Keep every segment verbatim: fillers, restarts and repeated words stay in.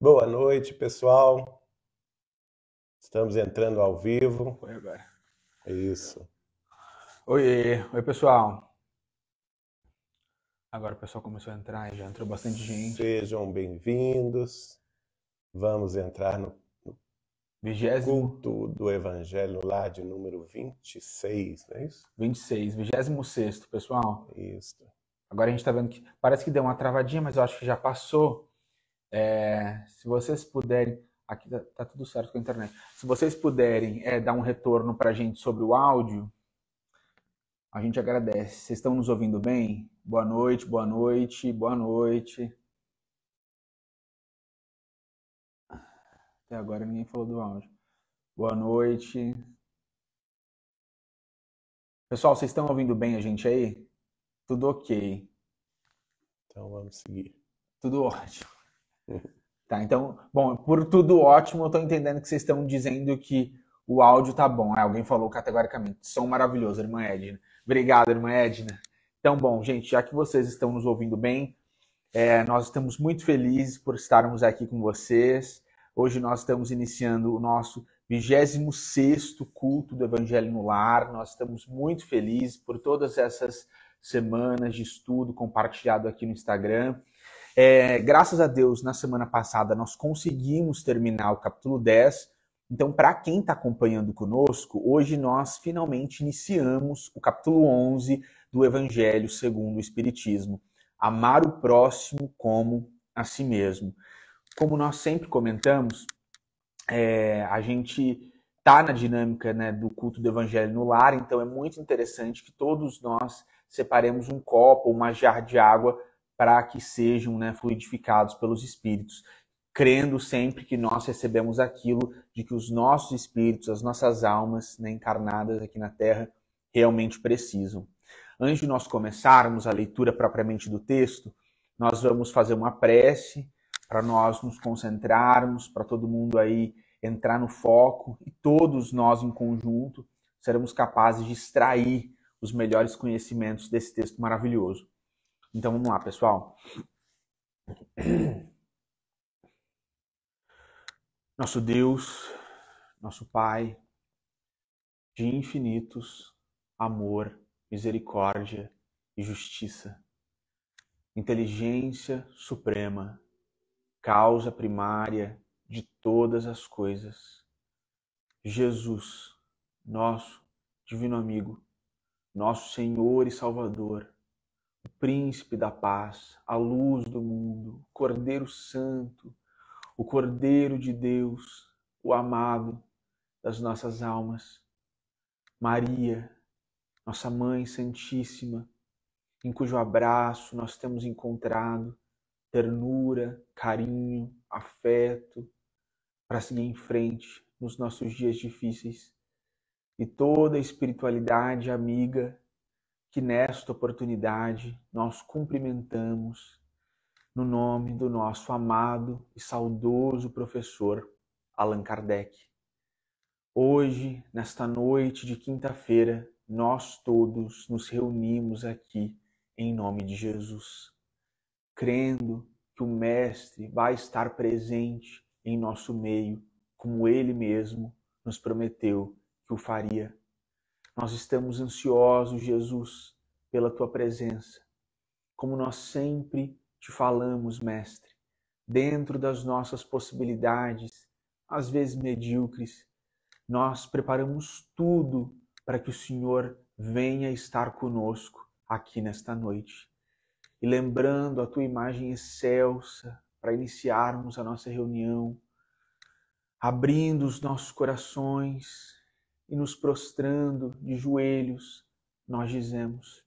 Boa noite, pessoal. Estamos entrando ao vivo. Foi agora. Isso. Oi, oi, pessoal. Agora o pessoal começou a entrar e já entrou bastante gente. Sejam bem-vindos. Vamos entrar no vigésimo culto do Evangelho lá de número vinte e seis, não é isso? vinte e seis, vigésimo sexto, pessoal. Isso. Agora a gente está vendo que parece que deu uma travadinha, mas eu acho que já passou. É, se vocês puderem, aqui tá, tá tudo certo com a internet. Se vocês puderem é, dar um retorno para a gente sobre o áudio, a gente agradece. Vocês estão nos ouvindo bem? Boa noite, boa noite, boa noite. Até agora ninguém falou do áudio. Boa noite. Pessoal, vocês estão ouvindo bem a gente aí? Tudo ok. Então vamos seguir. Tudo ótimo. Tá, então, bom, por tudo ótimo, eu tô entendendo que vocês estão dizendo que o áudio tá bom. Ah, alguém falou categoricamente, som maravilhoso, irmã Edna. Obrigado, irmã Edna. Então, bom, gente, já que vocês estão nos ouvindo bem, é, nós estamos muito felizes por estarmos aqui com vocês. Hoje nós estamos iniciando o nosso vigésimo sexto culto do Evangelho no Lar. Nós estamos muito felizes por todas essas semanas de estudo compartilhado aqui no Instagram. É, graças a Deus, na semana passada, nós conseguimos terminar o capítulo dez. Então, para quem está acompanhando conosco, hoje nós finalmente iniciamos o capítulo onze do Evangelho segundo o Espiritismo. Amar o próximo como a si mesmo. Como nós sempre comentamos, é, a gente está na dinâmica, né, do culto do Evangelho no lar, então é muito interessante que todos nós separemos um copo ou uma jarra de água para que sejam, né, fluidificados pelos espíritos, crendo sempre que nós recebemos aquilo de que os nossos espíritos, as nossas almas, né, encarnadas aqui na Terra, realmente precisam. Antes de nós começarmos a leitura propriamente do texto, nós vamos fazer uma prece para nós nos concentrarmos, para todo mundo aí entrar no foco e todos nós em conjunto seremos capazes de extrair os melhores conhecimentos desse texto maravilhoso. Então, vamos lá, pessoal. Nosso Deus, nosso Pai, de infinitos amor, misericórdia e justiça, inteligência suprema, causa primária de todas as coisas, Jesus, nosso divino amigo, nosso Senhor e Salvador, o Príncipe da Paz, a Luz do Mundo, o Cordeiro Santo, o Cordeiro de Deus, o amado das nossas almas. Maria, nossa Mãe Santíssima, em cujo abraço nós temos encontrado ternura, carinho, afeto, para seguir em frente nos nossos dias difíceis. E toda a espiritualidade amiga que nesta oportunidade nós cumprimentamos no nome do nosso amado e saudoso professor Allan Kardec. Hoje, nesta noite de quinta-feira, nós todos nos reunimos aqui em nome de Jesus, crendo que o Mestre vai estar presente em nosso meio, como ele mesmo nos prometeu que o faria. Nós estamos ansiosos, Jesus, pela Tua presença. Como nós sempre Te falamos, Mestre, dentro das nossas possibilidades, às vezes medíocres, nós preparamos tudo para que o Senhor venha estar conosco aqui nesta noite. E lembrando a Tua imagem excelsa, para iniciarmos a nossa reunião, abrindo os nossos corações, e nos prostrando de joelhos, nós dizemos: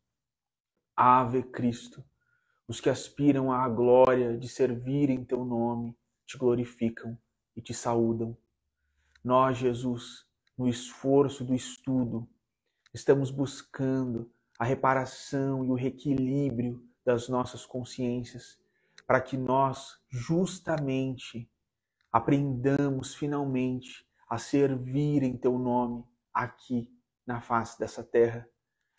Ave Cristo, os que aspiram à glória de servir em Teu nome, Te glorificam e Te saúdam. Nós, Jesus, no esforço do estudo, estamos buscando a reparação e o reequilíbrio das nossas consciências, para que nós, justamente, aprendamos finalmente a servir em Teu nome, aqui na face dessa terra.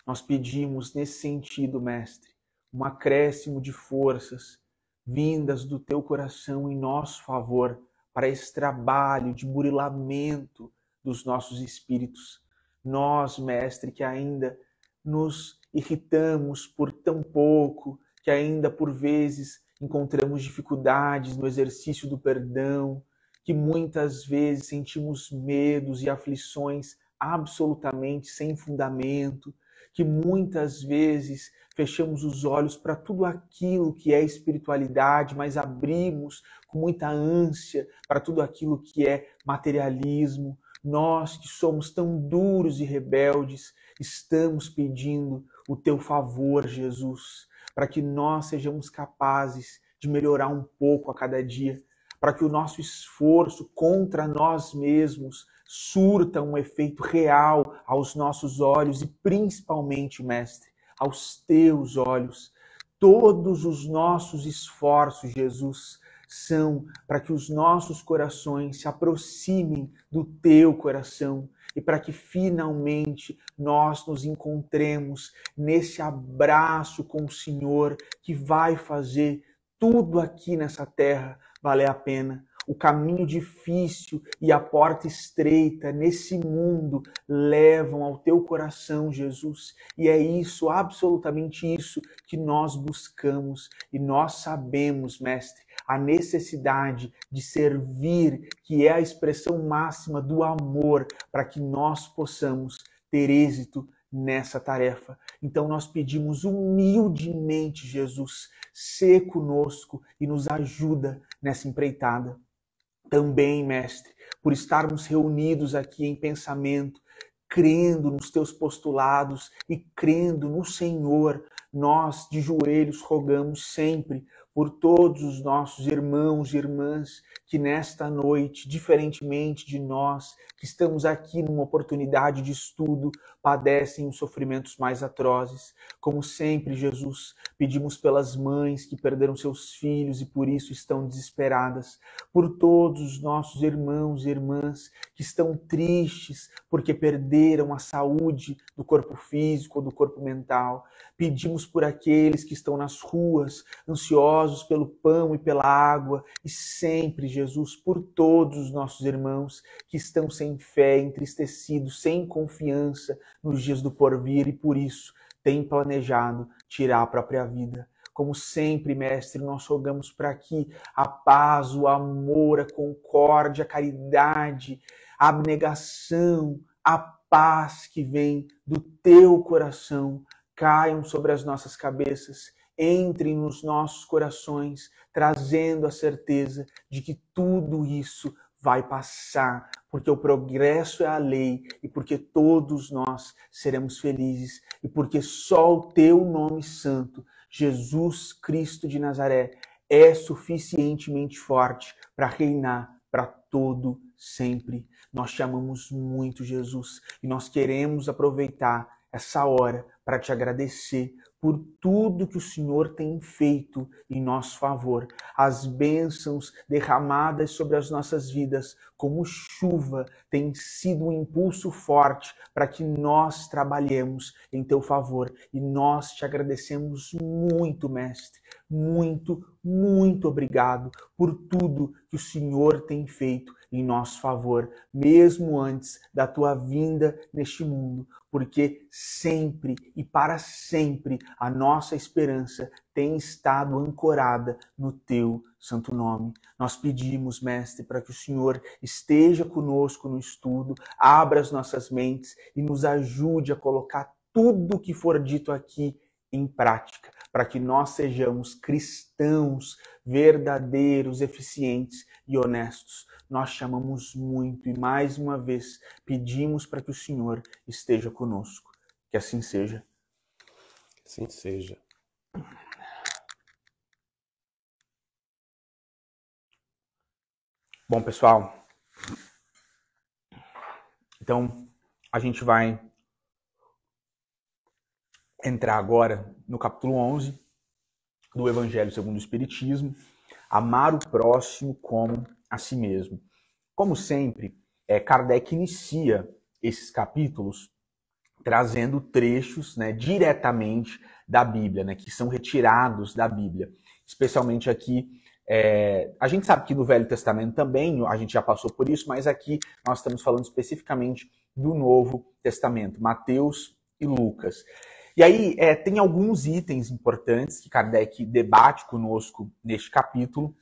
Nós pedimos nesse sentido, Mestre, um acréscimo de forças vindas do teu coração em nosso favor para esse trabalho de burilamento dos nossos espíritos. Nós, mestre, que ainda nos irritamos por tão pouco, que ainda por vezes encontramos dificuldades no exercício do perdão, que muitas vezes sentimos medos e aflições absolutamente sem fundamento, que muitas vezes fechamos os olhos para tudo aquilo que é espiritualidade, mas abrimos com muita ânsia para tudo aquilo que é materialismo. Nós que somos tão duros e rebeldes, estamos pedindo o teu favor, Jesus, para que nós sejamos capazes de melhorar um pouco a cada dia, para que o nosso esforço contra nós mesmos surta um efeito real aos nossos olhos e principalmente, mestre, aos teus olhos. Todos os nossos esforços, Jesus, são para que os nossos corações se aproximem do teu coração e para que finalmente nós nos encontremos nesse abraço com o Senhor que vai fazer tudo aqui nessa terra valer a pena. O caminho difícil e a porta estreita nesse mundo levam ao teu coração, Jesus. E é isso, absolutamente isso, que nós buscamos. E nós sabemos, mestre, a necessidade de servir, que é a expressão máxima do amor, para que nós possamos ter êxito nessa tarefa. Então nós pedimos humildemente, Jesus, sê conosco e nos ajuda nessa empreitada. Também, mestre, por estarmos reunidos aqui em pensamento, crendo nos teus postulados e crendo no Senhor, nós de joelhos rogamos sempre por todos os nossos irmãos e irmãs que nesta noite, diferentemente de nós, que estamos aqui numa oportunidade de estudo, padecem os sofrimentos mais atrozes. Como sempre, Jesus, pedimos pelas mães que perderam seus filhos e por isso estão desesperadas, por todos os nossos irmãos e irmãs que estão tristes porque perderam a saúde do corpo físico ou do corpo mental. Pedimos por aqueles que estão nas ruas, ansiosos, pelo pão e pela água, e sempre, Jesus, por todos os nossos irmãos que estão sem fé, entristecidos, sem confiança nos dias do porvir e por isso têm planejado tirar a própria vida. Como sempre, mestre, nós rogamos para que a paz, o amor, a concórdia, a caridade, a abnegação, a paz que vem do teu coração caiam sobre as nossas cabeças. Entrem nos nossos corações, trazendo a certeza de que tudo isso vai passar, porque o progresso é a lei e porque todos nós seremos felizes e porque só o teu nome santo, Jesus Cristo de Nazaré, é suficientemente forte para reinar para todo sempre. Nós te amamos muito, Jesus, e nós queremos aproveitar essa hora para te agradecer por tudo que o Senhor tem feito em nosso favor, as bênçãos derramadas sobre as nossas vidas, como chuva, têm sido um impulso forte para que nós trabalhemos em teu favor. E nós te agradecemos muito, mestre, muito, muito obrigado por tudo que o Senhor tem feito em nosso favor, mesmo antes da tua vinda neste mundo, porque sempre e para sempre a nossa esperança tem estado ancorada no teu santo nome. Nós pedimos, mestre, para que o Senhor esteja conosco no estudo, abra as nossas mentes e nos ajude a colocar tudo o que for dito aqui em prática, para que nós sejamos cristãos verdadeiros, eficientes e honestos. Nós te amamos muito e mais uma vez pedimos para que o Senhor esteja conosco. Que assim seja. Que assim seja. Bom, pessoal, então a gente vai entrar agora no capítulo onze do Evangelho segundo o Espiritismo, amar o próximo como a si mesmo. Como sempre, é, Kardec inicia esses capítulos trazendo trechos, né, diretamente da Bíblia, né, que são retirados da Bíblia. especialmente aqui. É, a gente sabe que no Velho Testamento também, a gente já passou por isso, mas aqui nós estamos falando especificamente do Novo Testamento, Mateus e Lucas. E aí é, tem alguns itens importantes que Kardec debate conosco neste capítulo,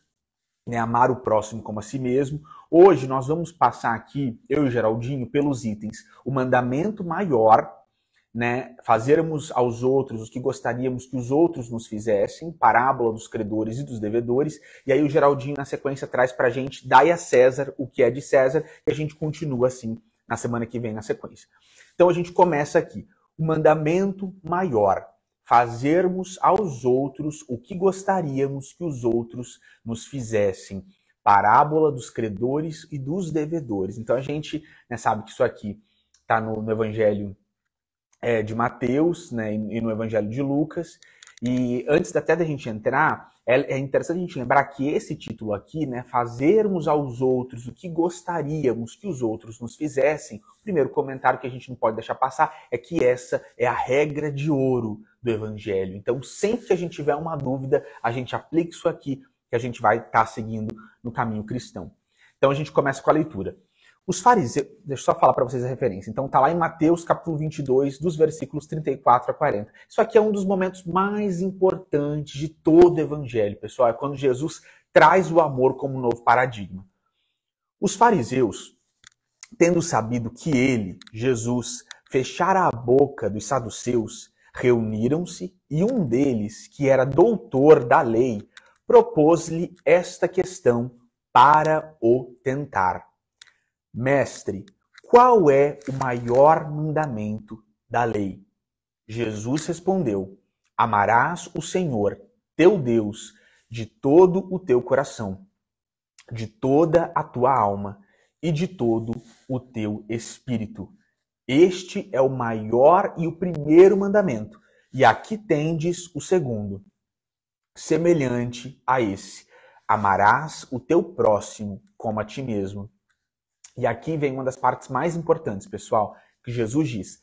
né, amar o próximo como a si mesmo. Hoje nós vamos passar aqui, eu e Geraldinho, pelos itens, o mandamento maior, né, fazermos aos outros o que gostaríamos que os outros nos fizessem, parábola dos credores e dos devedores, e aí o Geraldinho na sequência traz pra gente, dai a César o que é de César, e a gente continua assim na semana que vem na sequência. Então a gente começa aqui, o mandamento maior, fazermos aos outros o que gostaríamos que os outros nos fizessem, parábola dos credores e dos devedores. Então a gente, né, sabe que isso aqui tá no, no Evangelho É, de Mateus, né, e no Evangelho de Lucas. E antes até da gente entrar, é, é interessante a gente lembrar que esse título aqui, né, fazermos aos outros o que gostaríamos que os outros nos fizessem, o primeiro comentário que a gente não pode deixar passar é que essa é a regra de ouro do Evangelho. Então, sempre que a gente tiver uma dúvida, a gente aplica isso aqui, que a gente vai estar tá seguindo no caminho cristão. Então, a gente começa com a leitura. Os fariseus, deixa eu só falar para vocês a referência, então tá lá em Mateus capítulo vinte e dois, dos versículos trinta e quatro a quarenta. Isso aqui é um dos momentos mais importantes de todo o evangelho, pessoal, é quando Jesus traz o amor como um novo paradigma. Os fariseus, tendo sabido que ele, Jesus, fechara a boca dos saduceus, reuniram-se e um deles, que era doutor da lei, propôs-lhe esta questão para o tentar. Mestre, qual é o maior mandamento da lei? Jesus respondeu, amarás o Senhor, teu Deus, de todo o teu coração, de toda a tua alma e de todo o teu espírito. Este é o maior e o primeiro mandamento, e aqui tendes o segundo, semelhante a esse, amarás o teu próximo como a ti mesmo. E aqui vem uma das partes mais importantes, pessoal, que Jesus diz,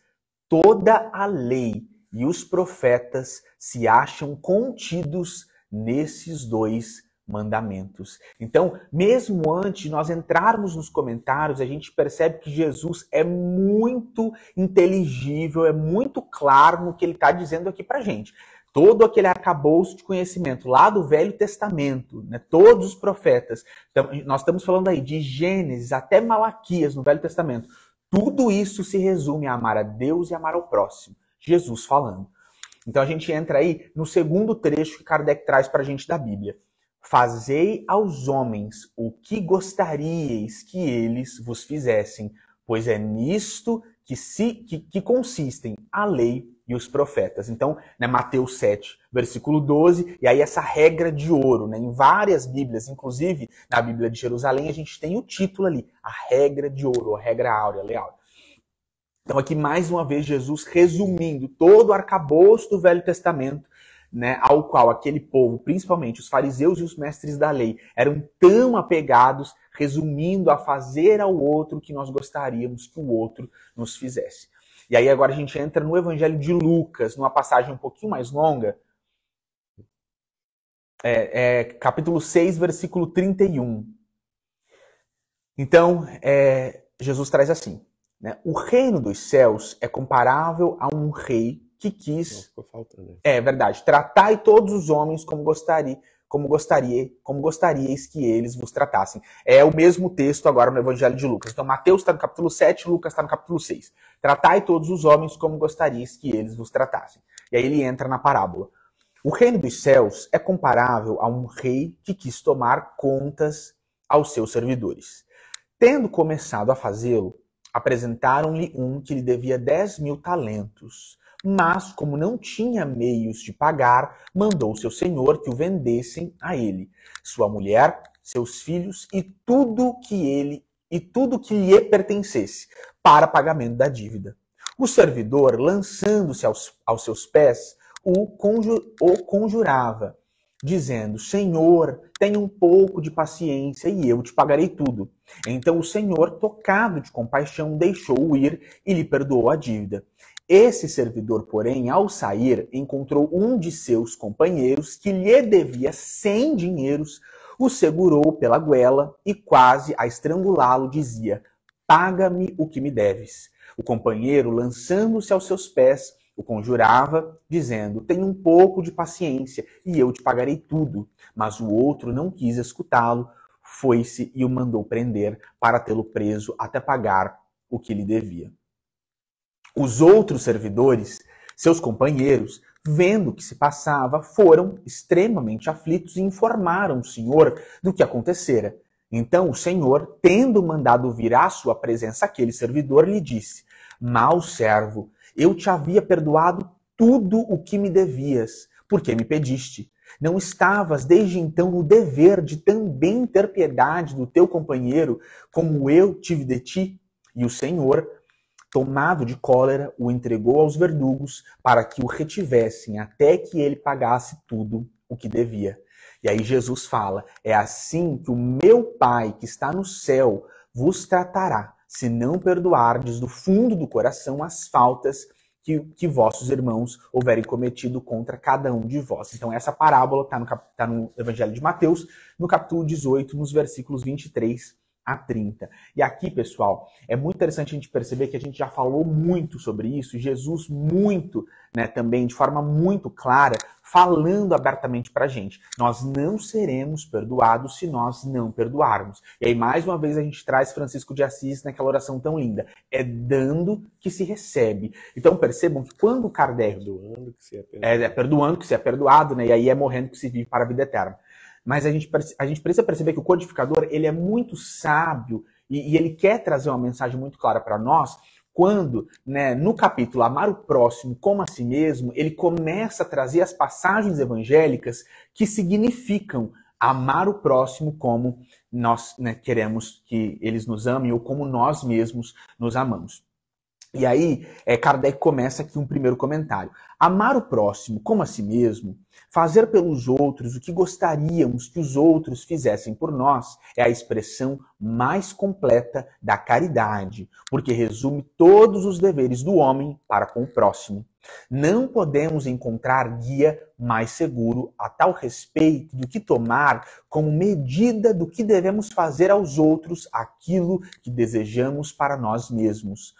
toda a lei e os profetas se acham contidos nesses dois mandamentos. Então, mesmo antes de nós entrarmos nos comentários, a gente percebe que Jesus é muito inteligível, é muito claro no que ele está dizendo aqui para a gente. Todo aquele arcabouço de conhecimento lá do Velho Testamento, né, todos os profetas, nós estamos falando aí de Gênesis até Malaquias no Velho Testamento, tudo isso se resume a amar a Deus e amar ao próximo, Jesus falando. Então a gente entra aí no segundo trecho que Kardec traz para a gente da Bíblia. Fazei aos homens o que gostaríeis que eles vos fizessem, pois é nisto que, se, que, que consistem a lei e os profetas. Então, né, Mateus sete, versículo doze, e aí essa regra de ouro, né, em várias Bíblias, inclusive na Bíblia de Jerusalém, a gente tem o título ali, a regra de ouro, a regra áurea, a lei áurea. Então aqui mais uma vez Jesus resumindo todo o arcabouço do Velho Testamento, né, ao qual aquele povo, principalmente os fariseus e os mestres da lei, eram tão apegados, resumindo a fazer ao outro o que nós gostaríamos que o outro nos fizesse. E aí agora a gente entra no Evangelho de Lucas, numa passagem um pouquinho mais longa, é, é, capítulo seis, versículo trinta e um. Então, é, Jesus traz assim, né? O reino dos céus é comparável a um rei que quis... Não, ficou faltando, né? É verdade. Tratai todos os homens como gostaria, como gostaria, como gostaríeis que eles vos tratassem. É o mesmo texto agora no Evangelho de Lucas. Então, Mateus está no capítulo sete, Lucas está no capítulo seis. Tratai todos os homens como gostaríeis que eles vos tratassem. E aí ele entra na parábola. O reino dos céus é comparável a um rei que quis tomar contas aos seus servidores. Tendo começado a fazê-lo, apresentaram-lhe um que lhe devia dez mil talentos. Mas, como não tinha meios de pagar, mandou seu senhor que o vendessem a ele, sua mulher, seus filhos e tudo que ele e tudo que lhe pertencesse, para pagamento da dívida. O servidor, lançando-se aos, aos seus pés, o, conjur, o conjurava, dizendo, Senhor, tenha um pouco de paciência e eu te pagarei tudo. Então o senhor, tocado de compaixão, deixou-o ir e lhe perdoou a dívida. Esse servidor, porém, ao sair, encontrou um de seus companheiros que lhe devia cem dinheiros, o segurou pela goela e quase a estrangulá-lo dizia, paga-me o que me deves. O companheiro, lançando-se aos seus pés, o conjurava, dizendo, tenha um pouco de paciência e eu te pagarei tudo. Mas o outro não quis escutá-lo, foi-se e o mandou prender para tê-lo preso até pagar o que lhe devia. Os outros servidores, seus companheiros, vendo o que se passava, foram extremamente aflitos e informaram o senhor do que acontecera. Então o senhor, tendo mandado vir à sua presença aquele servidor, lhe disse, mau servo, eu te havia perdoado tudo o que me devias, porque me pediste. Não estavas desde então no dever de também ter piedade do teu companheiro, como eu tive de ti? E o senhor, tomado de cólera, o entregou aos verdugos para que o retivessem até que ele pagasse tudo o que devia. E aí Jesus fala, é assim que o meu Pai que está no céu vos tratará, se não perdoardes do fundo do coração as faltas que, que vossos irmãos houverem cometido contra cada um de vós. Então essa parábola está no, tá no Evangelho de Mateus, no capítulo dezoito, nos versículos vinte e três a trinta. E aqui, pessoal, é muito interessante a gente perceber que a gente já falou muito sobre isso, Jesus muito, né, também de forma muito clara, falando abertamente pra gente. Nós não seremos perdoados se nós não perdoarmos. E aí, mais uma vez, a gente traz Francisco de Assis naquela oração tão linda. É dando que se recebe. Então, percebam que quando Kardec... Perdoando que se é perdoado. É, é perdoando que se é perdoado, né? E aí é morrendo que se vive para a vida eterna. Mas a gente, a gente precisa perceber que o codificador, ele é muito sábio e, e ele quer trazer uma mensagem muito clara para nós quando, né, no capítulo Amar o Próximo como a si mesmo, ele começa a trazer as passagens evangélicas que significam amar o próximo como nós, né, queremos que eles nos amem ou como nós mesmos nos amamos. E aí, é, Kardec começa aqui um primeiro comentário. Amar o próximo como a si mesmo, fazer pelos outros o que gostaríamos que os outros fizessem por nós, é a expressão mais completa da caridade, porque resume todos os deveres do homem para com o próximo. Não podemos encontrar guia mais seguro a tal respeito do que tomar como medida do que devemos fazer aos outros aquilo que desejamos para nós mesmos.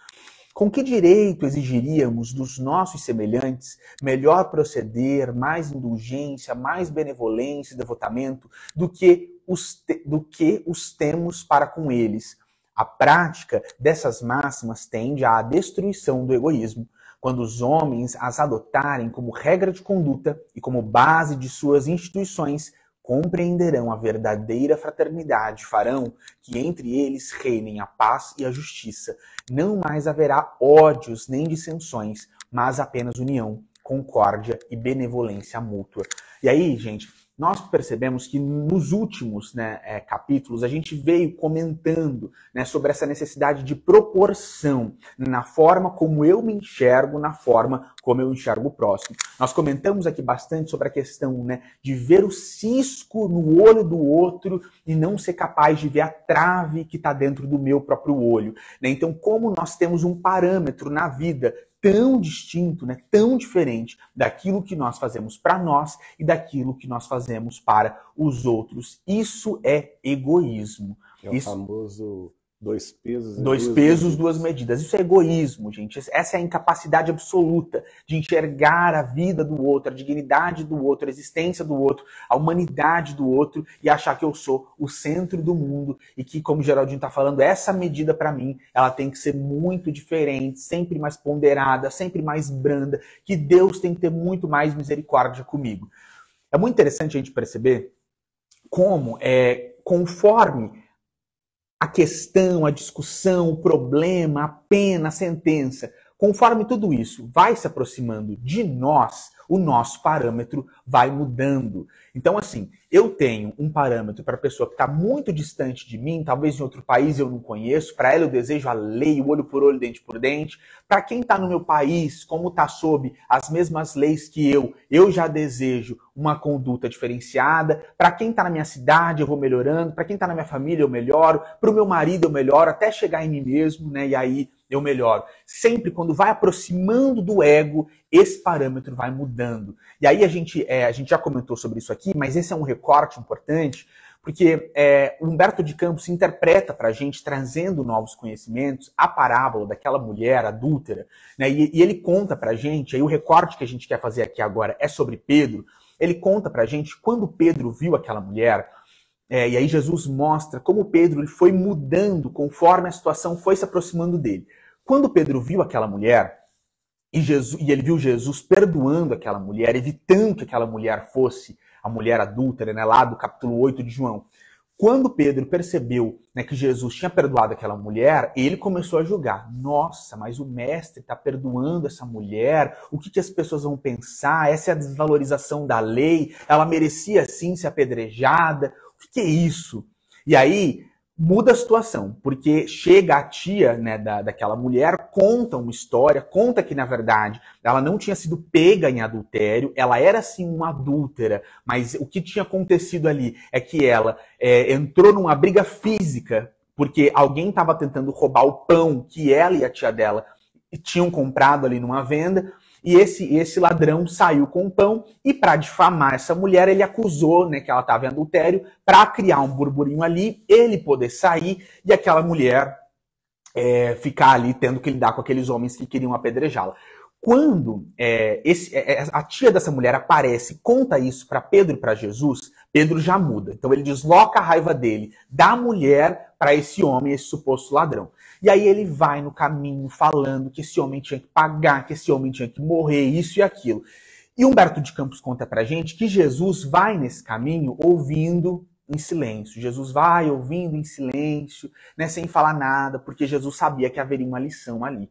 Com que direito exigiríamos dos nossos semelhantes melhor proceder, mais indulgência, mais benevolência e devotamento do que os, do que os temos para com eles? A prática dessas máximas tende à destruição do egoísmo, quando os homens as adotarem como regra de conduta e como base de suas instituições, compreenderão a verdadeira fraternidade, farão que entre eles reinem a paz e a justiça. Não mais haverá ódios nem dissensões, mas apenas união, concórdia e benevolência mútua. E aí, gente, nós percebemos que nos últimos, né, é, capítulos a gente veio comentando, né, sobre essa necessidade de proporção na forma como eu me enxergo, na forma como eu enxergo o próximo. Nós comentamos aqui bastante sobre a questão, né, de ver o cisco no olho do outro e não ser capaz de ver a trave que está dentro do meu próprio olho, né? Então, como nós temos um parâmetro na vida tão distinto, né, tão diferente daquilo que nós fazemos para nós e daquilo que nós fazemos para os outros. Isso é egoísmo. É o Isso... famoso dois pesos e dois duas pesos, medidas. duas medidas. Isso é egoísmo, gente. Essa é a incapacidade absoluta de enxergar a vida do outro, a dignidade do outro, a existência do outro, a humanidade do outro e achar que eu sou o centro do mundo e que, como o Geraldinho está falando, essa medida para mim, ela tem que ser muito diferente, sempre mais ponderada, sempre mais branda, que Deus tem que ter muito mais misericórdia comigo. É muito interessante a gente perceber como, é, conforme a questão, a discussão, o problema, a pena, a sentença, conforme tudo isso vai se aproximando de nós, o nosso parâmetro vai mudando. Então, assim, eu tenho um parâmetro para a pessoa que está muito distante de mim, talvez em outro país eu não conheço, para ela eu desejo a lei, o olho por olho, dente por dente. Para quem está no meu país, como está sob as mesmas leis que eu, eu já desejo uma conduta diferenciada. Para quem está na minha cidade, eu vou melhorando. Para quem está na minha família, eu melhoro. Para o meu marido, eu melhoro, até chegar em mim mesmo, né? E aí eu melhoro. Sempre quando vai aproximando do ego, esse parâmetro vai mudando. E aí a gente, é, a gente já comentou sobre isso aqui, mas esse é um recorte importante, porque é, Humberto de Campos interpreta para a gente, trazendo novos conhecimentos, a parábola daquela mulher adúltera, né? E, e ele conta para a gente, aí o recorte que a gente quer fazer aqui agora é sobre Pedro. Ele conta para a gente quando Pedro viu aquela mulher. É, e aí Jesus mostra como Pedro ele foi mudando conforme a situação foi se aproximando dele. Quando Pedro viu aquela mulher, e, Jesus, e ele viu Jesus perdoando aquela mulher, evitando que aquela mulher fosse a mulher adúltera, né, lá do capítulo oito de João. Quando Pedro percebeu, né, que Jesus tinha perdoado aquela mulher, ele começou a julgar. Nossa, mas o mestre está perdoando essa mulher, o que, que as pessoas vão pensar? Essa é a desvalorização da lei, ela merecia sim ser apedrejada. O que é isso? E aí muda a situação, porque chega a tia, né, da, daquela mulher, conta uma história, conta que na verdade ela não tinha sido pega em adultério, ela era sim uma adúltera, mas o que tinha acontecido ali é que ela é, entrou numa briga física, porque alguém estava tentando roubar o pão que ela e a tia dela tinham comprado ali numa venda. E esse, esse ladrão saiu com o pão e, para difamar essa mulher, ele acusou, né, que ela estava em adultério, para criar um burburinho ali, ele poder sair e aquela mulher é, ficar ali tendo que lidar com aqueles homens que queriam apedrejá-la. Quando é, esse, é, a tia dessa mulher aparece, conta isso para Pedro e para Jesus, Pedro já muda. Então ele desloca a raiva dele da mulher para esse homem, esse suposto ladrão. E aí ele vai no caminho falando que esse homem tinha que pagar, que esse homem tinha que morrer, isso e aquilo. E Humberto de Campos conta pra gente que Jesus vai nesse caminho ouvindo em silêncio. Jesus vai ouvindo em silêncio, né, sem falar nada, porque Jesus sabia que haveria uma lição ali.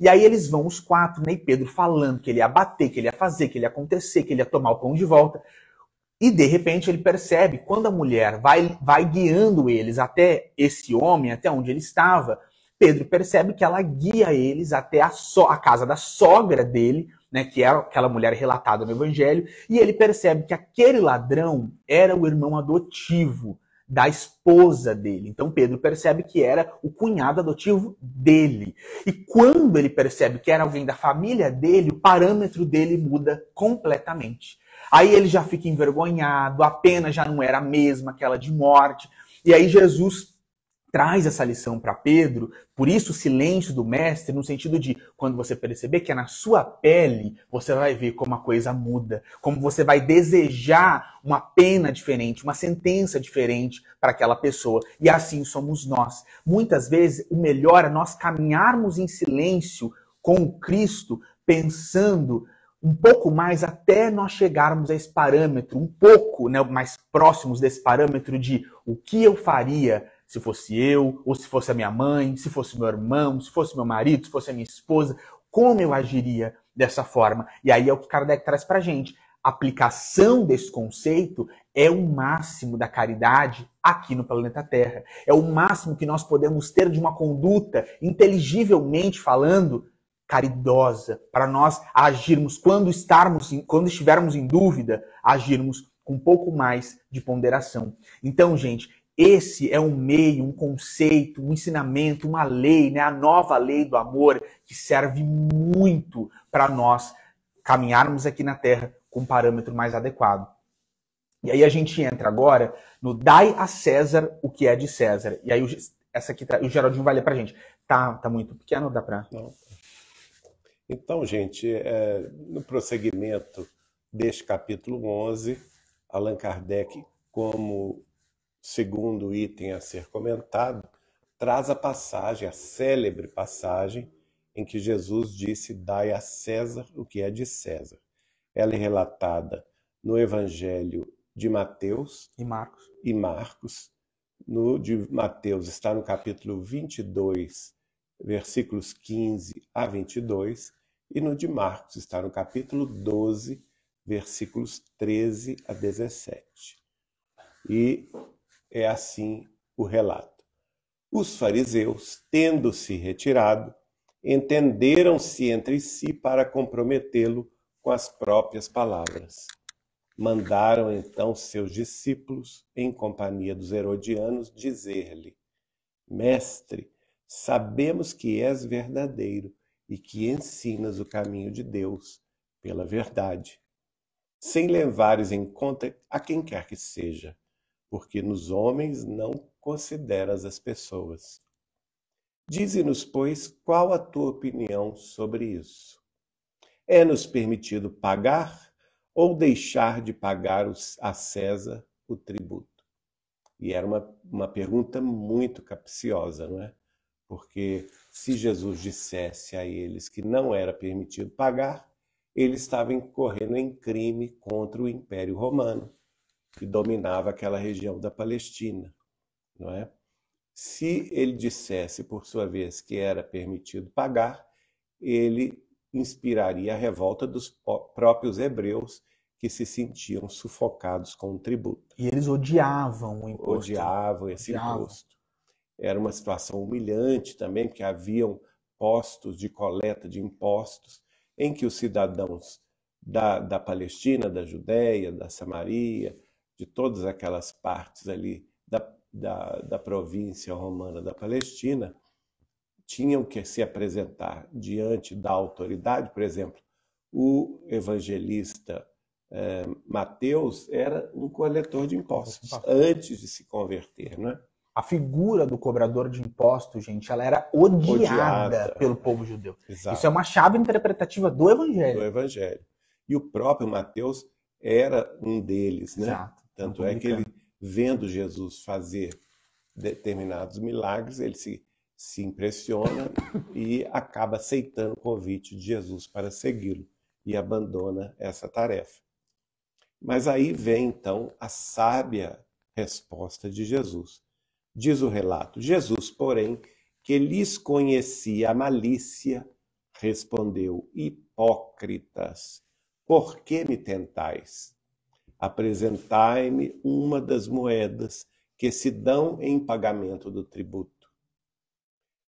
E aí eles vão os quatro, né, e Pedro falando que ele ia bater, que ele ia fazer, que ele ia acontecer, que ele ia tomar o pão de volta. E de repente ele percebe, quando a mulher vai, vai guiando eles até esse homem, até onde ele estava, Pedro percebe que ela guia eles até a, so a casa da sogra dele, né, que era aquela mulher relatada no Evangelho, e ele percebe que aquele ladrão era o irmão adotivo da esposa dele. Então Pedro percebe que era o cunhado adotivo dele. E quando ele percebe que era alguém da família dele, o parâmetro dele muda completamente. Aí ele já fica envergonhado, a pena já não era a mesma, aquela de morte. E aí Jesus traz essa lição para Pedro, por isso o silêncio do mestre, no sentido de quando você perceber que é na sua pele, você vai ver como a coisa muda, como você vai desejar uma pena diferente, uma sentença diferente para aquela pessoa. E assim somos nós. Muitas vezes o melhor é nós caminharmos em silêncio com o Cristo, pensando um pouco mais até nós chegarmos a esse parâmetro, um pouco, né, mais próximos desse parâmetro de o que eu faria se fosse eu, ou se fosse a minha mãe, se fosse meu irmão, se fosse meu marido, se fosse a minha esposa, como eu agiria dessa forma? E aí é o que Kardec traz pra gente. A aplicação desse conceito é o máximo da caridade aqui no planeta Terra. É o máximo que nós podemos ter de uma conduta, inteligivelmente falando, caridosa, para nós agirmos, quando estarmos, quando estivermos em dúvida, agirmos com um pouco mais de ponderação. Então, gente, esse é um meio, um conceito, um ensinamento, uma lei, né? A nova lei do amor, que serve muito para nós caminharmos aqui na Terra com um parâmetro mais adequado. E aí a gente entra agora no dai a César o que é de César. E aí o, essa aqui, tá, o Geraldinho vai ler para a gente. Tá, tá muito pequeno, dá para... Então, gente, é, no prosseguimento deste capítulo onze, Allan Kardec, como... segundo item a ser comentado, traz a passagem, a célebre passagem, em que Jesus disse, dai a César o que é de César. Ela é relatada no Evangelho de Mateus e Marcos. E Marcos. No de Mateus está no capítulo vinte e dois, versículos quinze a vinte e dois, e no de Marcos, está no capítulo doze, versículos treze a dezessete. E é assim o relato. Os fariseus, tendo-se retirado, entenderam-se entre si para comprometê-lo com as próprias palavras. Mandaram então seus discípulos, em companhia dos herodianos, dizer-lhe: Mestre, sabemos que és verdadeiro e que ensinas o caminho de Deus pela verdade, sem levares em conta a quem quer que seja, porque nos homens não consideras as pessoas. Dize-nos, pois, qual a tua opinião sobre isso. É-nos permitido pagar ou deixar de pagar a César o tributo? E era uma, uma pergunta muito capciosa, não é? Porque se Jesus dissesse a eles que não era permitido pagar, ele estava incorrendo em crime contra o Império Romano, que dominava aquela região da Palestina, não é? Se ele dissesse, por sua vez, que era permitido pagar, ele inspiraria a revolta dos próprios hebreus, que se sentiam sufocados com o tributo. E eles odiavam o imposto. Odiavam esse odiavam. imposto. Era uma situação humilhante também, porque haviam postos de coleta de impostos em que os cidadãos da, da Palestina, da Judéia, da Samaria, de todas aquelas partes ali da, da, da província romana da Palestina, tinham que se apresentar diante da autoridade. Por exemplo, o evangelista eh, Mateus era um coletor de impostos antes de se converter, não é? A figura do cobrador de impostos, gente, ela era odiada, odiada. pelo povo judeu. Exato. Isso é uma chave interpretativa do Evangelho. Do Evangelho. E o próprio Mateus era um deles, né? Exato. Tanto é que ele, vendo Jesus fazer determinados milagres, ele se, se impressiona e acaba aceitando o convite de Jesus para segui-lo e abandona essa tarefa. Mas aí vem, então, a sábia resposta de Jesus. Diz o relato: Jesus, porém, que lhes conhecia a malícia, respondeu: Hipócritas, por que me tentais? Apresentai-me uma das moedas que se dão em pagamento do tributo.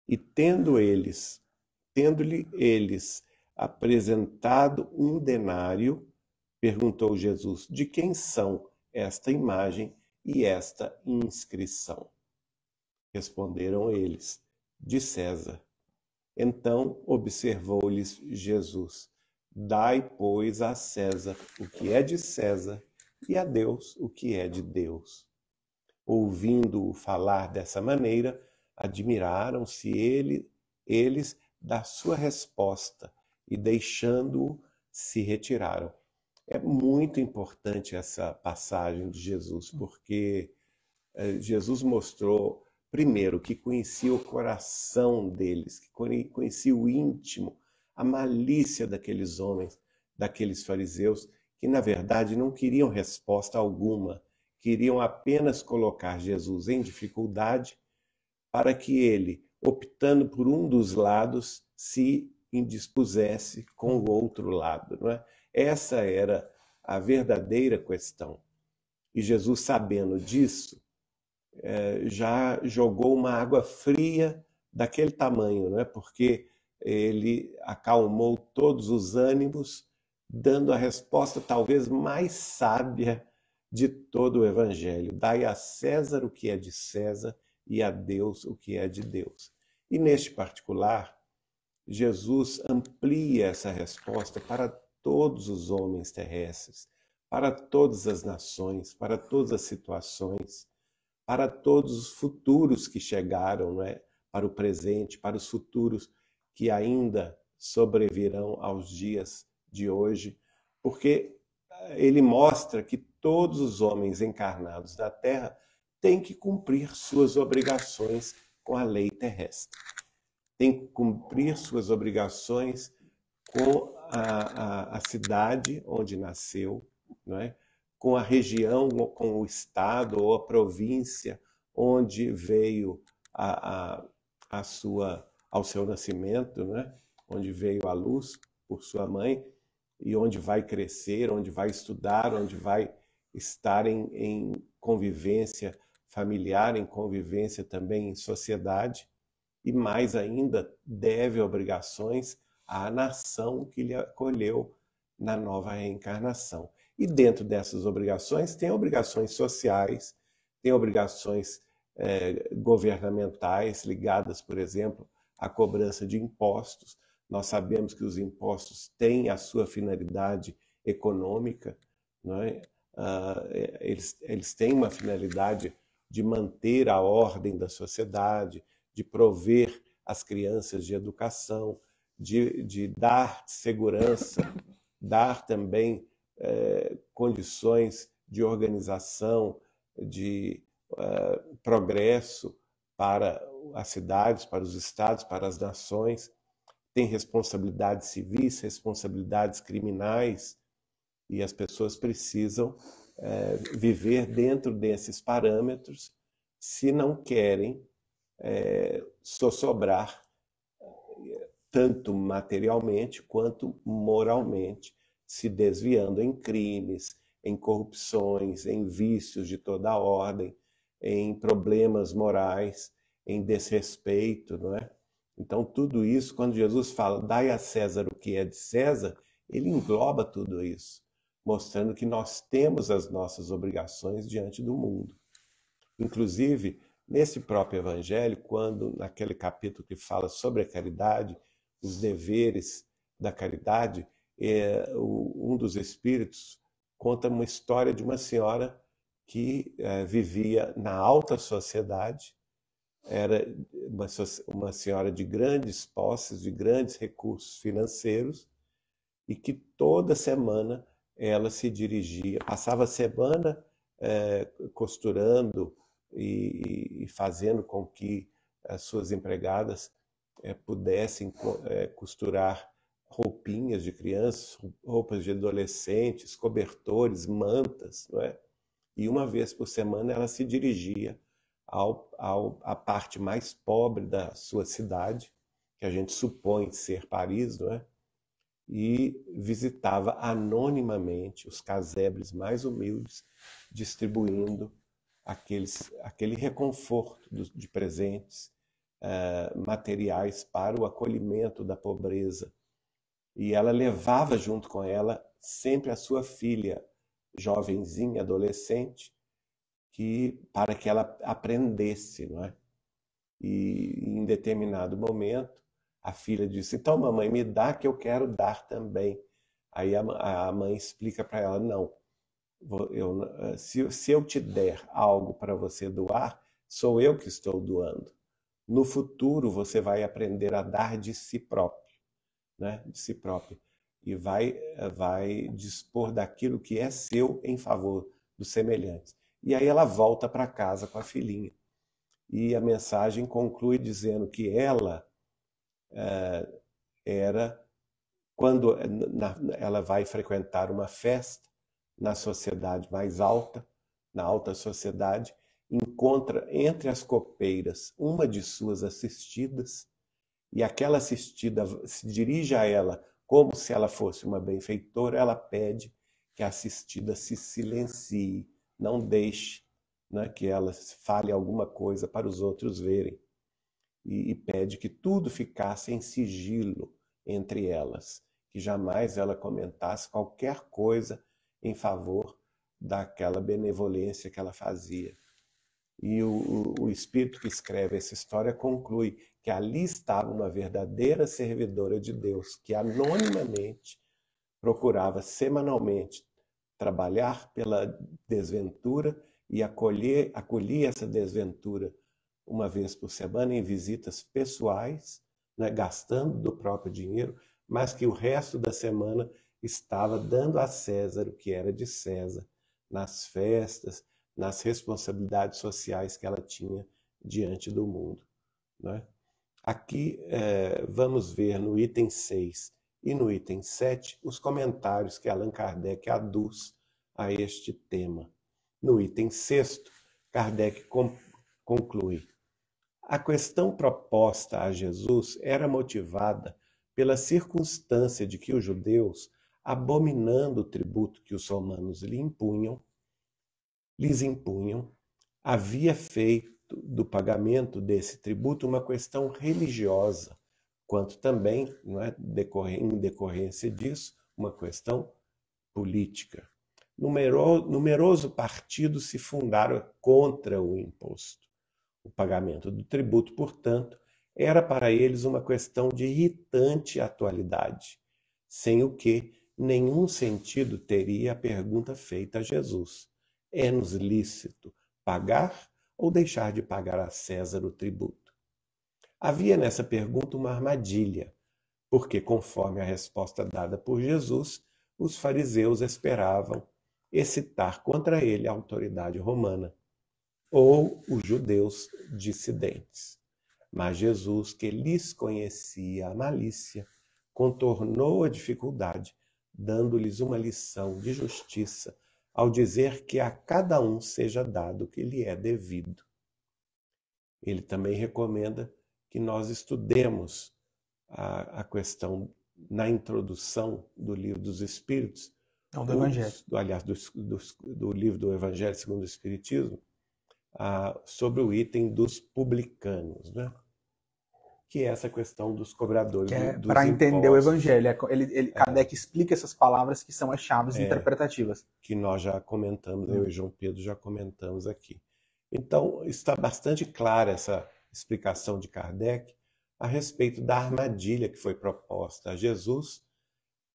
E tendo eles, tendo-lhe eles apresentado um denário, perguntou Jesus: de quem são esta imagem e esta inscrição? Responderam eles: de César. Então observou-lhes Jesus: dai, pois, a César o que é de César e a Deus o que é de Deus. Ouvindo-o falar dessa maneira, admiraram-se ele, eles da sua resposta e, deixando-o, se retiraram. É muito importante essa passagem de Jesus, porque Jesus mostrou, primeiro, que conhecia o coração deles, que conhecia o íntimo, a malícia daqueles homens, daqueles fariseus, que na verdade não queriam resposta alguma, queriam apenas colocar Jesus em dificuldade para que ele, optando por um dos lados, se indispusesse com o outro lado, não é? Essa era a verdadeira questão. E Jesus, sabendo disso, já jogou uma água fria daquele tamanho, né? Porque ele acalmou todos os ânimos, dando a resposta talvez mais sábia de todo o Evangelho: dai a César o que é de César e a Deus o que é de Deus. E neste particular, Jesus amplia essa resposta para todos os homens terrestres, para todas as nações, para todas as situações, para todos os futuros que chegaram, né? Para o presente, para os futuros que ainda sobrevirão aos dias de hoje, porque ele mostra que todos os homens encarnados da Terra têm que cumprir suas obrigações com a lei terrestre, têm que cumprir suas obrigações com a, a, a cidade onde nasceu, não é? Com a região, com o estado ou a província onde veio a, a, a sua, ao seu nascimento, né? Onde veio a luz, por sua mãe, e onde vai crescer, onde vai estudar, onde vai estar em, em convivência familiar, em convivência também em sociedade, e mais ainda deve obrigações à nação que lhe acolheu na nova reencarnação. E dentro dessas obrigações tem obrigações sociais, tem obrigações eh, governamentais ligadas, por exemplo, à cobrança de impostos. Nós sabemos que os impostos têm a sua finalidade econômica, não é? Uh, eles, eles têm uma finalidade de manter a ordem da sociedade, de prover as crianças de educação, de, de dar segurança, dar também eh, condições de organização, de eh, progresso para as cidades, para os estados, para as nações. Tem responsabilidades civis, responsabilidades criminais, e as pessoas precisam é, viver dentro desses parâmetros se não querem é, sossobrar tanto materialmente quanto moralmente, se desviando em crimes, em corrupções, em vícios de toda a ordem, em problemas morais, em desrespeito, não é? Então, tudo isso, quando Jesus fala, dai a César o que é de César, ele engloba tudo isso, mostrando que nós temos as nossas obrigações diante do mundo. Inclusive, nesse próprio Evangelho, quando naquele capítulo que fala sobre a caridade, os deveres da caridade, é, o, um dos Espíritos conta uma história de uma senhora que é, vivia na alta sociedade, era uma, uma senhora de grandes posses, de grandes recursos financeiros, e que toda semana ela se dirigia, passava a semana eh, costurando e, e fazendo com que as suas empregadas eh, pudessem eh, costurar roupinhas de crianças, roupas de adolescentes, cobertores, mantas, não é? E uma vez por semana ela se dirigia ao, ao, à parte mais pobre da sua cidade, que a gente supõe ser Paris, não é? E visitava anonimamente os casebres mais humildes, distribuindo aqueles, aquele reconforto dos, de presentes uh, materiais para o acolhimento da pobreza. E ela levava junto com ela sempre a sua filha, jovenzinha, adolescente, que, para que ela aprendesse, não é? E em determinado momento, a filha disse, então mamãe, me dá que eu quero dar também. Aí a, a mãe explica para ela, não, eu, se, se eu te der algo para você doar, sou eu que estou doando. No futuro você vai aprender a dar de si próprio, né? De si próprio. E vai, vai dispor daquilo que é seu em favor dos semelhantes. E aí ela volta para casa com a filhinha. E a mensagem conclui dizendo que ela, Uh, era quando na, ela vai frequentar uma festa na sociedade mais alta, na alta sociedade, encontra entre as copeiras uma de suas assistidas, e aquela assistida se dirige a ela como se ela fosse uma benfeitora. Ela pede que a assistida se silencie, não deixe, né, que ela fale alguma coisa para os outros verem. E pede que tudo ficasse em sigilo entre elas, que jamais ela comentasse qualquer coisa em favor daquela benevolência que ela fazia. E o, o Espírito que escreve essa história conclui que ali estava uma verdadeira servidora de Deus, que anonimamente procurava semanalmente trabalhar pela desventura e acolher, acolher essa desventura uma vez por semana em visitas pessoais, né, gastando do próprio dinheiro, mas que o resto da semana estava dando a César o que era de César, nas festas, nas responsabilidades sociais que ela tinha diante do mundo, né? Aqui é, vamos ver no item seis e no item sete os comentários que Allan Kardec aduz a este tema. No item seis, Kardec conclui: a questão proposta a Jesus era motivada pela circunstância de que os judeus, abominando o tributo que os romanos lhe impunham, lhes impunham, havia feito do pagamento desse tributo uma questão religiosa, quanto também, não é, em decorrência disso, uma questão política. Numeroso, numeroso partido se fundaram contra o imposto. O pagamento do tributo, portanto, era para eles uma questão de irritante atualidade, sem o que nenhum sentido teria a pergunta feita a Jesus: é-nos lícito pagar ou deixar de pagar a César o tributo? Havia nessa pergunta uma armadilha, porque, conforme a resposta dada por Jesus, os fariseus esperavam excitar contra ele a autoridade romana ou os judeus dissidentes. Mas Jesus, que lhes conhecia a malícia, contornou a dificuldade, dando-lhes uma lição de justiça ao dizer que a cada um seja dado o que lhe é devido. Ele também recomenda que nós estudemos a, a questão na introdução do Livro dos Espíritos, Não, do Evangelho. Do, aliás, do, do, do livro do Evangelho segundo o Espiritismo, ah, sobre o item dos publicanos, né? Que é essa questão dos cobradores. É, do, Para entender o Evangelho, ele, ele, é. Kardec explica essas palavras que são as chaves é, interpretativas. Que nós já comentamos, eu e João Pedro já comentamos aqui. Então, está bastante clara essa explicação de Kardec a respeito da armadilha que foi proposta a Jesus,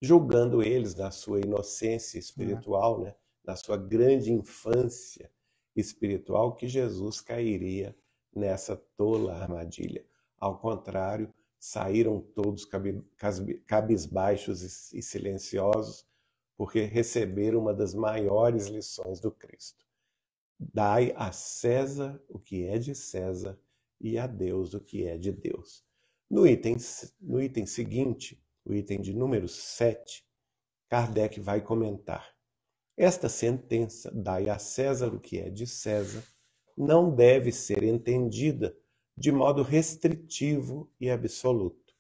julgando eles na sua inocência espiritual, né? Na sua grande infância espiritual, que Jesus cairia nessa tola armadilha. Ao contrário, saíram todos cabisbaixos e silenciosos, porque receberam uma das maiores lições do Cristo: dai a César o que é de César e a Deus o que é de Deus. No item, no item seguinte, o item de número sete, Kardec vai comentar: esta sentença, dai a César o que é de César, não deve ser entendida de modo restritivo e absoluto.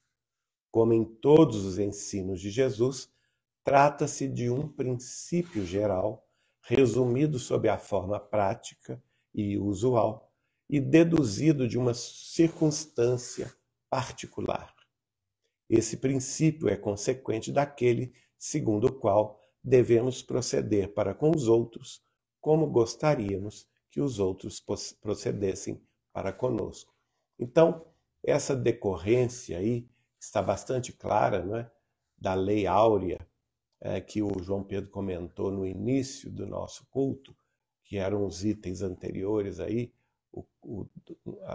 Como em todos os ensinos de Jesus, trata-se de um princípio geral, resumido sob a forma prática e usual, e deduzido de uma circunstância particular. Esse princípio é consequente daquele segundo o qual devemos proceder para com os outros, como gostaríamos que os outros procedessem para conosco. Então, essa decorrência aí está bastante clara, não é? Da Lei Áurea, é, que o João Pedro comentou no início do nosso culto, que eram os itens anteriores aí, o, o,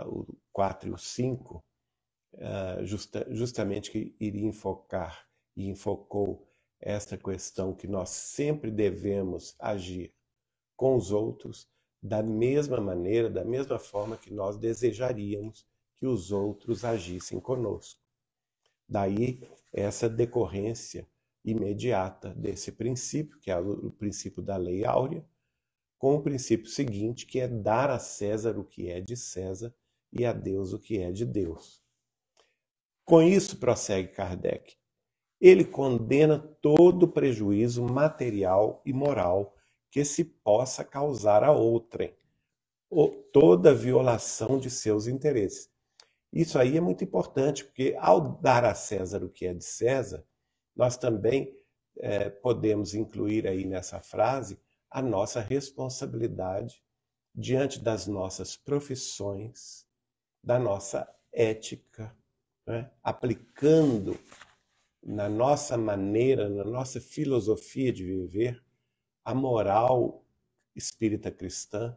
o quatro e o cinco, Uh, justa, justamente que iria enfocar e enfocou esta questão que nós sempre devemos agir com os outros da mesma maneira, da mesma forma que nós desejaríamos que os outros agissem conosco. Daí essa decorrência imediata desse princípio, que é o princípio da Lei Áurea, com o princípio seguinte, que é dar a César o que é de César e a Deus o que é de Deus. Com isso, prossegue Kardec, ele condena todo prejuízo material e moral que se possa causar a outrem, ou toda violação de seus interesses. Isso aí é muito importante, porque ao dar a César o que é de César, nós também é, podemos incluir aí nessa frase a nossa responsabilidade diante das nossas profissões, da nossa ética, né? Aplicando na nossa maneira, na nossa filosofia de viver, a moral espírita cristã,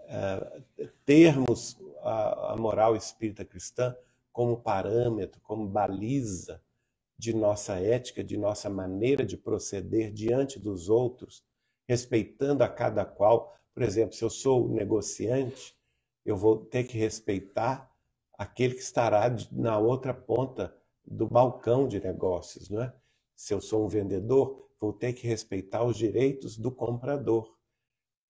uh, termos a, a moral espírita cristã como parâmetro, como baliza de nossa ética, de nossa maneira de proceder diante dos outros, respeitando a cada qual. Por exemplo, se eu sou negociante, eu vou ter que respeitar aquele que estará na outra ponta do balcão de negócios, não é? Se eu sou um vendedor, vou ter que respeitar os direitos do comprador.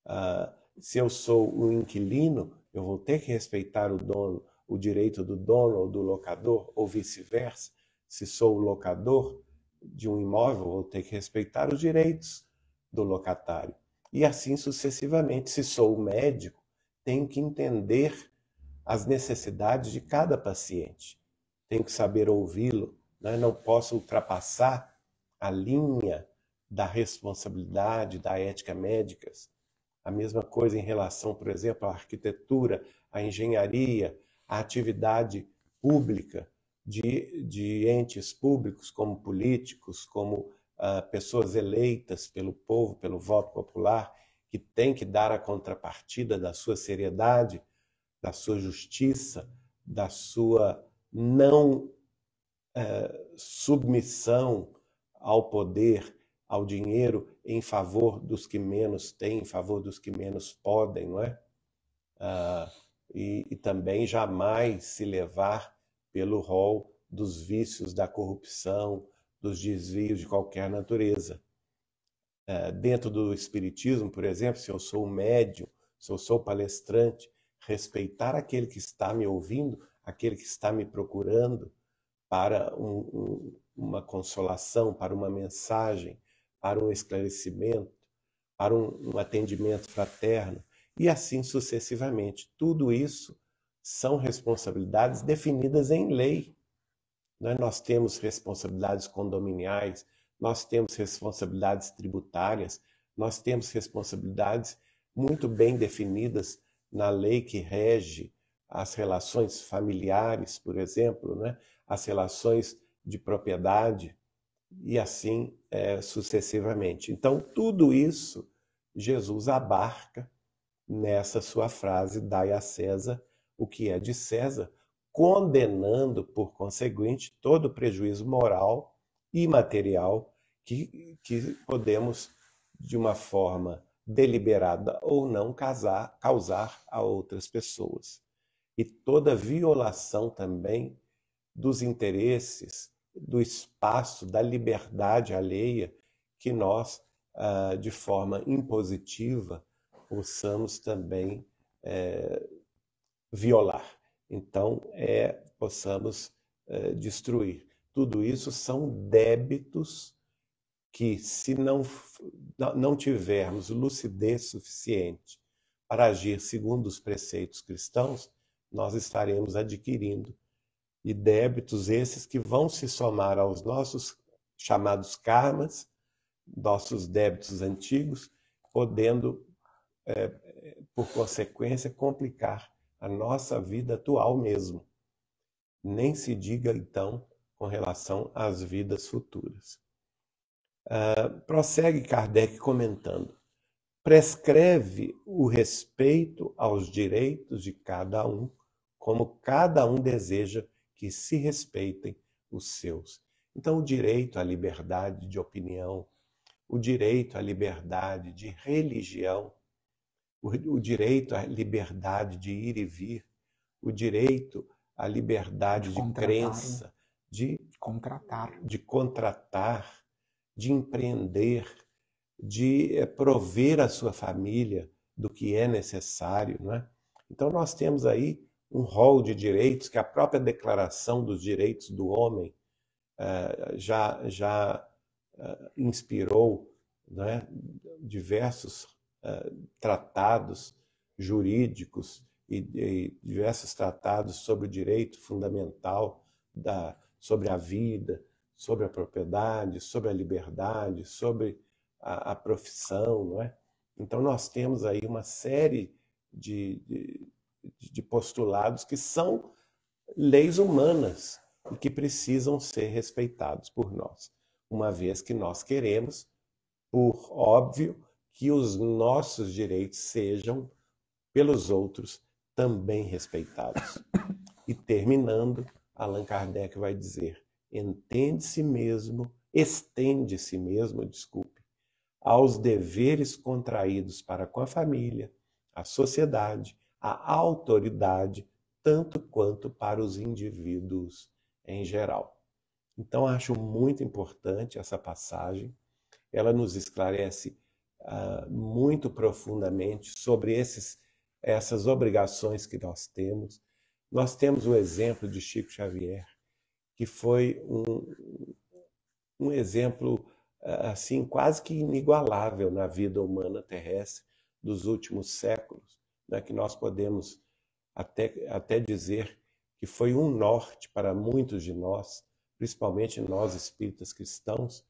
Uh, se eu sou um inquilino, eu vou ter que respeitar o dono, o direito do dono ou do locador, ou vice-versa. Se sou o locador de um imóvel, vou ter que respeitar os direitos do locatário. E assim sucessivamente, se sou o médico, tenho que entender as necessidades de cada paciente. Tenho que saber ouvi-lo, né? Não posso ultrapassar a linha da responsabilidade, da ética médica. A mesma coisa em relação, por exemplo, à arquitetura, à engenharia, à atividade pública de, de entes públicos, como políticos, como uh, pessoas eleitas pelo povo, pelo voto popular, que tem que dar a contrapartida da sua seriedade, da sua justiça, da sua não uh, submissão ao poder, ao dinheiro, em favor dos que menos têm, em favor dos que menos podem, não é? Ah, e, e também jamais se levar pelo rol dos vícios, da corrupção, dos desvios de qualquer natureza. Ah, dentro do Espiritismo, por exemplo, se eu sou médium, se eu sou palestrante, respeitar aquele que está me ouvindo, aquele que está me procurando para um, um, uma consolação, para uma mensagem, para um esclarecimento, para um, um atendimento fraterno, e assim sucessivamente. Tudo isso são responsabilidades definidas em lei. Né? Nós temos responsabilidades condominiais, nós temos responsabilidades tributárias, nós temos responsabilidades muito bem definidas na lei que rege as relações familiares, por exemplo, né? As relações de propriedade, e assim é, sucessivamente. Então, tudo isso Jesus abarca nessa sua frase, dai a César o que é de César, condenando, por conseguinte, todo o prejuízo moral e material que, que podemos, de uma forma deliberada ou não, causar, causar a outras pessoas. E toda violação também dos interesses, do espaço, da liberdade alheia, que nós, de forma impositiva, possamos também é, violar. Então, é, possamos é, destruir. Tudo isso são débitos que, se não, não tivermos lucidez suficiente para agir segundo os preceitos cristãos, nós estaremos adquirindo. E débitos esses que vão se somar aos nossos chamados karmas, nossos débitos antigos, podendo, é, por consequência, complicar a nossa vida atual mesmo. Nem se diga, então, com relação às vidas futuras. Uh, prossegue Kardec comentando. Prescreve o respeito aos direitos de cada um, como cada um deseja que se respeitem os seus. Então, o direito à liberdade de opinião, o direito à liberdade de religião, o, o direito à liberdade de ir e vir, o direito à liberdade de, de crença, de contratar, de contratar, de empreender, de é, prover à sua família do que é necessário, não é? Então, nós temos aí um rol de direitos que a própria Declaração dos Direitos do Homem uh, já, já uh, inspirou, né, diversos uh, tratados jurídicos e, e diversos tratados sobre o direito fundamental, da, sobre a vida, sobre a propriedade, sobre a liberdade, sobre a, a profissão, não é? Então, nós temos aí uma série de... de de postulados que são leis humanas e que precisam ser respeitados por nós, uma vez que nós queremos, por óbvio, que os nossos direitos sejam pelos outros também respeitados. E terminando, Allan Kardec vai dizer, entende-se mesmo, estende-se mesmo, desculpe, aos deveres contraídos para com a família, a sociedade, a autoridade, tanto quanto para os indivíduos em geral. Então, acho muito importante essa passagem. Ela nos esclarece uh, muito profundamente sobre esses, essas obrigações que nós temos. Nós temos o exemplo de Chico Xavier, que foi um, um exemplo assim quase que inigualável na vida humana terrestre dos últimos séculos, né, que nós podemos até, até dizer que foi um norte para muitos de nós, principalmente nós espíritas cristãos,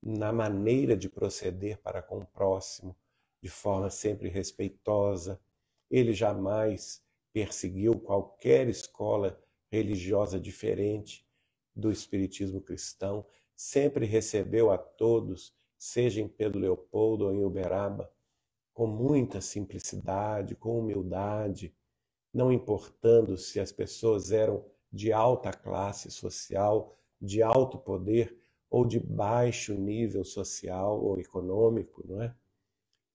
na maneira de proceder para com o próximo, de forma sempre respeitosa. Ele jamais perseguiu qualquer escola religiosa diferente do espiritismo cristão, sempre recebeu a todos, seja em Pedro Leopoldo ou em Uberaba, com muita simplicidade, com humildade, não importando se as pessoas eram de alta classe social, de alto poder ou de baixo nível social ou econômico, não é?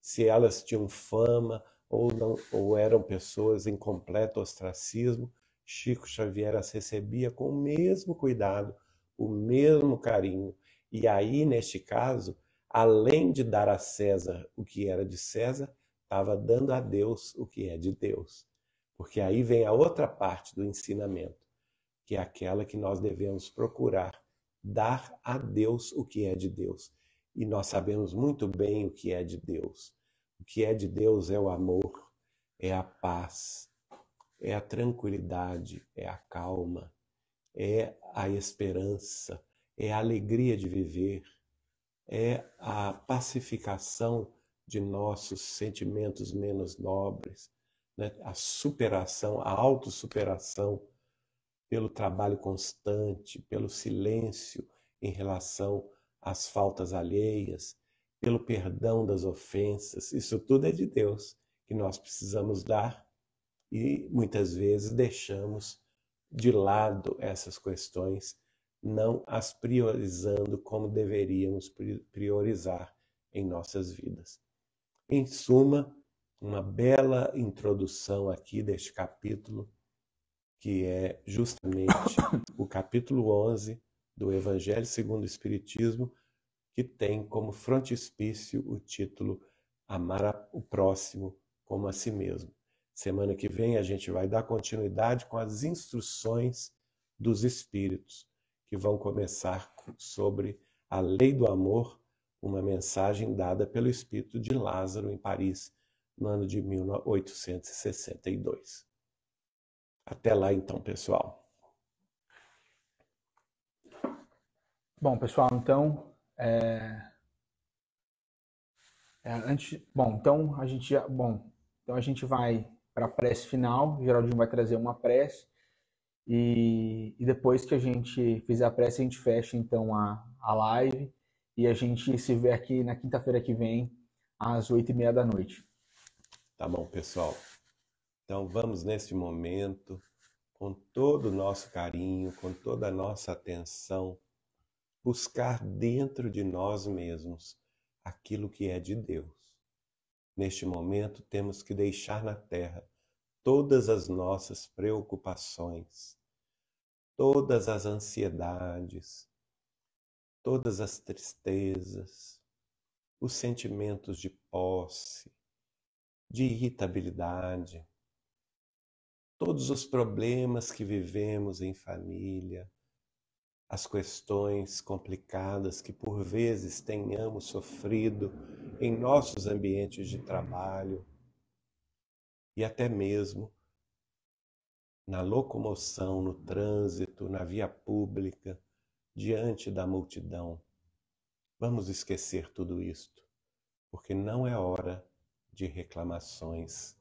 Se elas tinham fama ou, não, ou eram pessoas em completo ostracismo, Chico Xavier as recebia com o mesmo cuidado, o mesmo carinho. E aí, neste caso, além de dar a César o que era de César, estava dando a Deus o que é de Deus. Porque aí vem a outra parte do ensinamento, que é aquela que nós devemos procurar, dar a Deus o que é de Deus. E nós sabemos muito bem o que é de Deus. O que é de Deus é o amor, é a paz, é a tranquilidade, é a calma, é a esperança, é a alegria de viver, é a pacificação de nossos sentimentos menos nobres, né? A superação, a autossuperação pelo trabalho constante, pelo silêncio em relação às faltas alheias, pelo perdão das ofensas. Isso tudo é de Deus, que nós precisamos dar e muitas vezes deixamos de lado essas questões, não as priorizando como deveríamos priorizar em nossas vidas. Em suma, uma bela introdução aqui deste capítulo, que é justamente o capítulo onze do Evangelho segundo o Espiritismo, que tem como frontispício o título Amar o Próximo como a Si Mesmo. Semana que vem a gente vai dar continuidade com as instruções dos Espíritos, que vão começar sobre a lei do amor, uma mensagem dada pelo Espírito de Lázaro em Paris, no ano de mil oitocentos e sessenta e dois. Até lá então, pessoal. Bom, pessoal, então... É... É, antes... Bom, então a gente, já... Bom, então a gente vai... para a prece final, o Geraldinho vai trazer uma prece e, e depois que a gente fizer a prece, a gente fecha então a, a live e a gente se vê aqui na quinta-feira que vem, às oito e meia da noite. Tá bom, pessoal. Então vamos nesse momento, com todo o nosso carinho, com toda a nossa atenção, buscar dentro de nós mesmos aquilo que é de Deus. Neste momento, temos que deixar na terra todas as nossas preocupações, todas as ansiedades, todas as tristezas, os sentimentos de posse, de irritabilidade, todos os problemas que vivemos em família, as questões complicadas que por vezes tenhamos sofrido em nossos ambientes de trabalho e até mesmo na locomoção, no trânsito, na via pública, diante da multidão. Vamos esquecer tudo isto, porque não é hora de reclamações,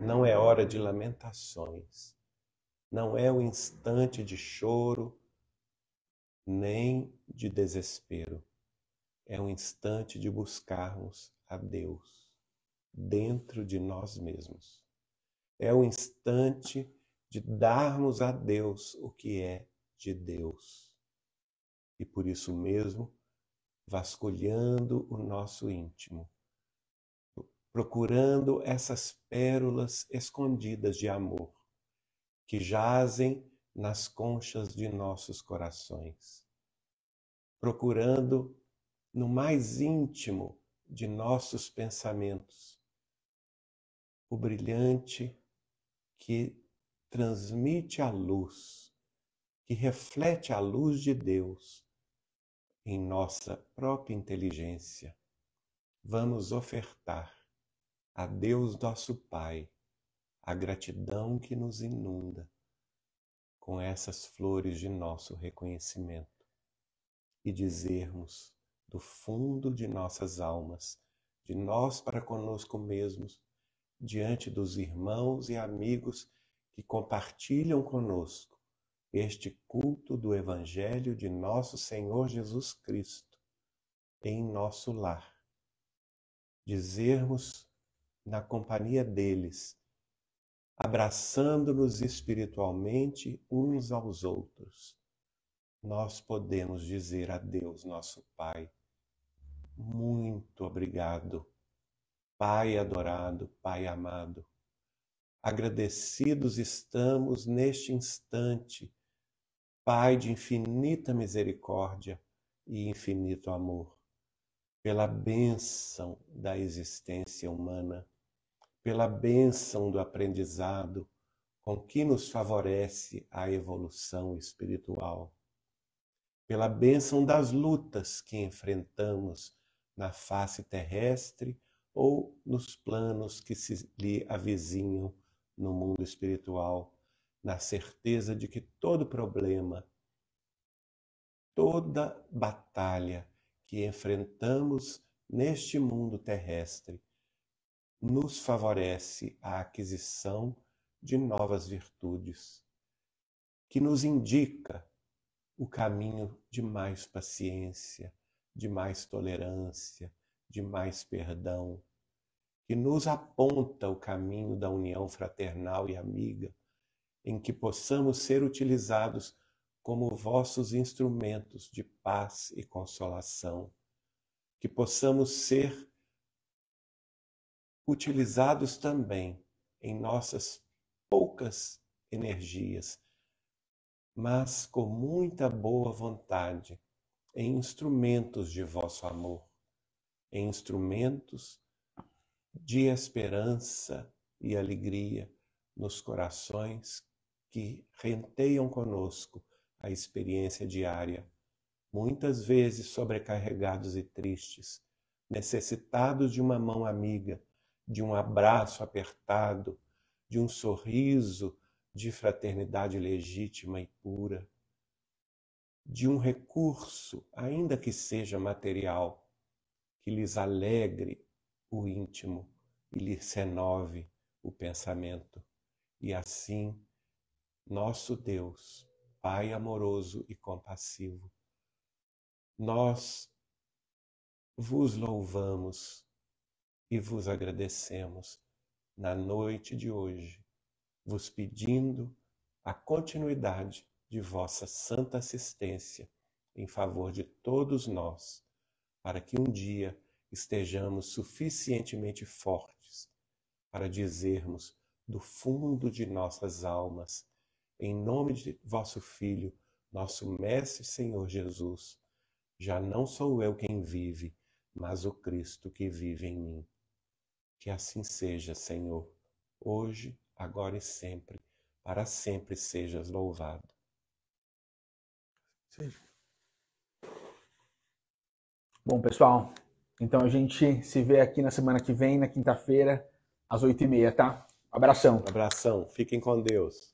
não é hora de lamentações, não é o instante de choro, nem de desespero. É um instante de buscarmos a Deus dentro de nós mesmos. É um instante de darmos a Deus o que é de Deus. E por isso mesmo, vasculhando o nosso íntimo, procurando essas pérolas escondidas de amor que jazem nas conchas de nossos corações, procurando no mais íntimo de nossos pensamentos o brilhante que transmite a luz, que reflete a luz de Deus em nossa própria inteligência, vamos ofertar a Deus nosso Pai a gratidão que nos inunda com essas flores de nosso reconhecimento e dizermos do fundo de nossas almas, de nós para conosco mesmos, diante dos irmãos e amigos que compartilham conosco este culto do Evangelho de nosso Senhor Jesus Cristo em nosso lar. Dizermos na companhia deles, abraçando-nos espiritualmente uns aos outros, nós podemos dizer a Deus, nosso Pai, muito obrigado, Pai adorado, Pai amado. Agradecidos estamos neste instante, Pai de infinita misericórdia e infinito amor, pela bênção da existência humana, pela bênção do aprendizado com que nos favorece a evolução espiritual, pela bênção das lutas que enfrentamos na face terrestre ou nos planos que se lhe avizinham no mundo espiritual, na certeza de que todo problema, toda batalha que enfrentamos neste mundo terrestre, nos favorece a aquisição de novas virtudes, que nos indica o caminho de mais paciência, de mais tolerância, de mais perdão, que nos aponta o caminho da união fraternal e amiga, em que possamos ser utilizados como vossos instrumentos de paz e consolação, que possamos ser utilizados também em nossas poucas energias, mas com muita boa vontade, em instrumentos de vosso amor, em instrumentos de esperança e alegria nos corações que renteiam conosco a experiência diária, muitas vezes sobrecarregados e tristes, necessitados de uma mão amiga, de um abraço apertado, de um sorriso de fraternidade legítima e pura, de um recurso, ainda que seja material, que lhes alegre o íntimo e lhes renove o pensamento. E assim, nosso Deus, Pai amoroso e compassivo, nós vos louvamos e vos agradecemos na noite de hoje, vos pedindo a continuidade de vossa santa assistência em favor de todos nós, para que um dia estejamos suficientemente fortes para dizermos do fundo de nossas almas, em nome de vosso Filho, nosso Mestre Senhor Jesus, já não sou eu quem vive, mas o Cristo que vive em mim. Que assim seja, Senhor, hoje, agora e sempre, para sempre sejas louvado. Sim. Bom, pessoal, então a gente se vê aqui na semana que vem, na quinta-feira, às oito e meia, tá? Abração. Abração. Fiquem com Deus.